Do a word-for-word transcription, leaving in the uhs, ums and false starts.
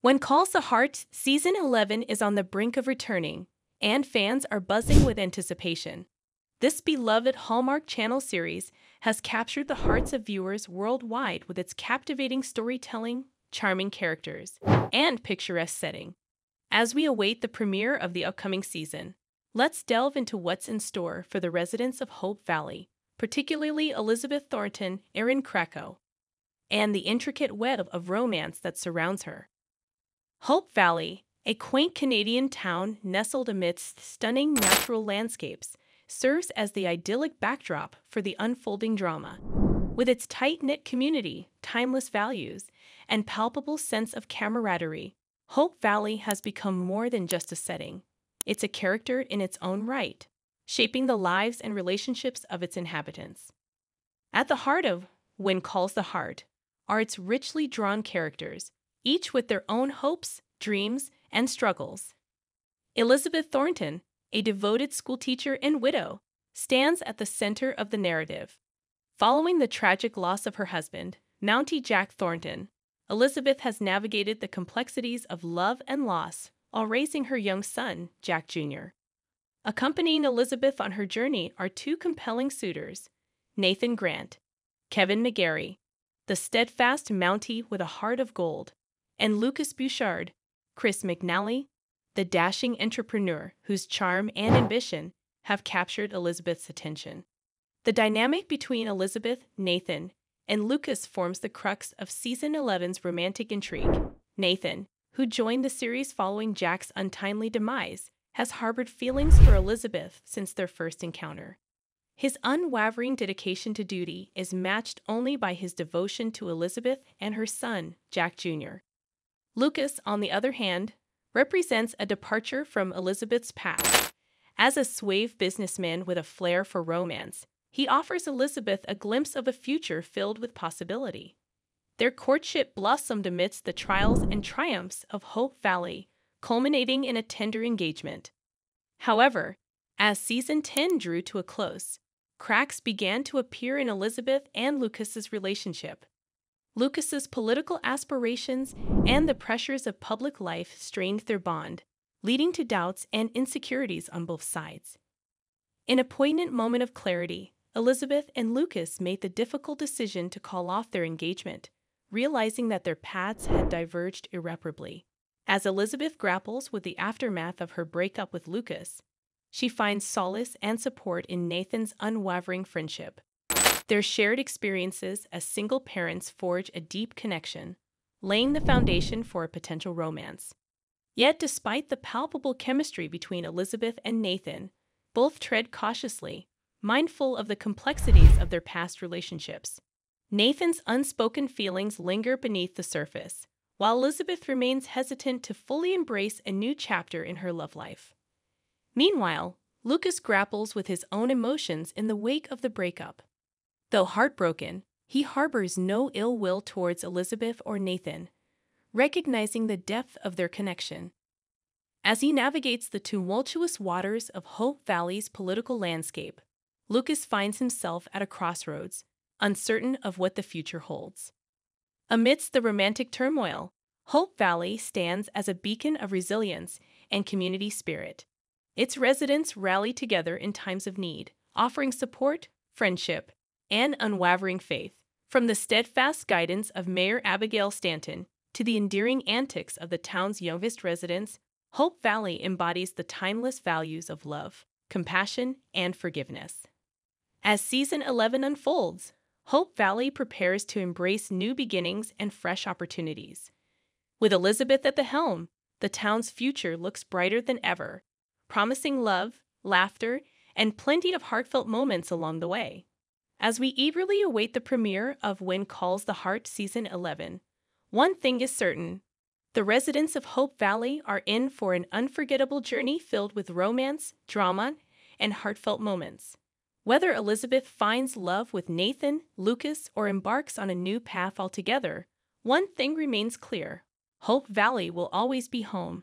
When Calls the Heart, Season eleven is on the brink of returning, and fans are buzzing with anticipation. This beloved Hallmark Channel series has captured the hearts of viewers worldwide with its captivating storytelling, charming characters, and picturesque setting. As we await the premiere of the upcoming season, let's delve into what's in store for the residents of Hope Valley, particularly Elizabeth Thornton, Erin Krakow, and the intricate web of romance that surrounds her. Hope Valley, a quaint Canadian town nestled amidst stunning natural landscapes, serves as the idyllic backdrop for the unfolding drama. With its tight-knit community, timeless values, and palpable sense of camaraderie, Hope Valley has become more than just a setting. It's a character in its own right, shaping the lives and relationships of its inhabitants. At the heart of When Calls the Heart are its richly drawn characters, each with their own hopes, dreams, and struggles. Elizabeth Thornton, a devoted schoolteacher and widow, stands at the center of the narrative. Following the tragic loss of her husband, Mountie Jack Thornton, Elizabeth has navigated the complexities of love and loss while raising her young son, Jack Junior Accompanying Elizabeth on her journey are two compelling suitors, Nathan Grant, Kevin McGarry, the steadfast Mountie with a heart of gold, and Lucas Bouchard, Chris McNally, the dashing entrepreneur whose charm and ambition have captured Elizabeth's attention. The dynamic between Elizabeth, Nathan, and Lucas forms the crux of Season eleven's romantic intrigue. Nathan, who joined the series following Jack's untimely demise, has harbored feelings for Elizabeth since their first encounter. His unwavering dedication to duty is matched only by his devotion to Elizabeth and her son, Jack Junior Lucas, on the other hand, represents a departure from Elizabeth's past. As a suave businessman with a flair for romance, he offers Elizabeth a glimpse of a future filled with possibility. Their courtship blossomed amidst the trials and triumphs of Hope Valley, culminating in a tender engagement. However, as Season ten drew to a close, cracks began to appear in Elizabeth and Lucas's relationship. Lucas's political aspirations and the pressures of public life strained their bond, leading to doubts and insecurities on both sides. In a poignant moment of clarity, Elizabeth and Lucas made the difficult decision to call off their engagement, realizing that their paths had diverged irreparably. As Elizabeth grapples with the aftermath of her breakup with Lucas, she finds solace and support in Nathan's unwavering friendship. Their shared experiences as single parents forge a deep connection, laying the foundation for a potential romance. Yet despite the palpable chemistry between Elizabeth and Nathan, both tread cautiously, mindful of the complexities of their past relationships. Nathan's unspoken feelings linger beneath the surface, while Elizabeth remains hesitant to fully embrace a new chapter in her love life. Meanwhile, Lucas grapples with his own emotions in the wake of the breakup. Though heartbroken, he harbors no ill will towards Elizabeth or Nathan, recognizing the depth of their connection. As he navigates the tumultuous waters of Hope Valley's political landscape, Lucas finds himself at a crossroads, uncertain of what the future holds. Amidst the romantic turmoil, Hope Valley stands as a beacon of resilience and community spirit. Its residents rally together in times of need, offering support, friendship, and unwavering faith. From the steadfast guidance of Mayor Abigail Stanton to the endearing antics of the town's youngest residents, Hope Valley embodies the timeless values of love, compassion, and forgiveness. As Season eleven unfolds, Hope Valley prepares to embrace new beginnings and fresh opportunities. With Elizabeth at the helm, the town's future looks brighter than ever, promising love, laughter, and plenty of heartfelt moments along the way. As we eagerly await the premiere of When Calls the Heart Season eleven, one thing is certain. The residents of Hope Valley are in for an unforgettable journey filled with romance, drama, and heartfelt moments. Whether Elizabeth finds love with Nathan, Lucas, or embarks on a new path altogether, one thing remains clear: Hope Valley will always be home,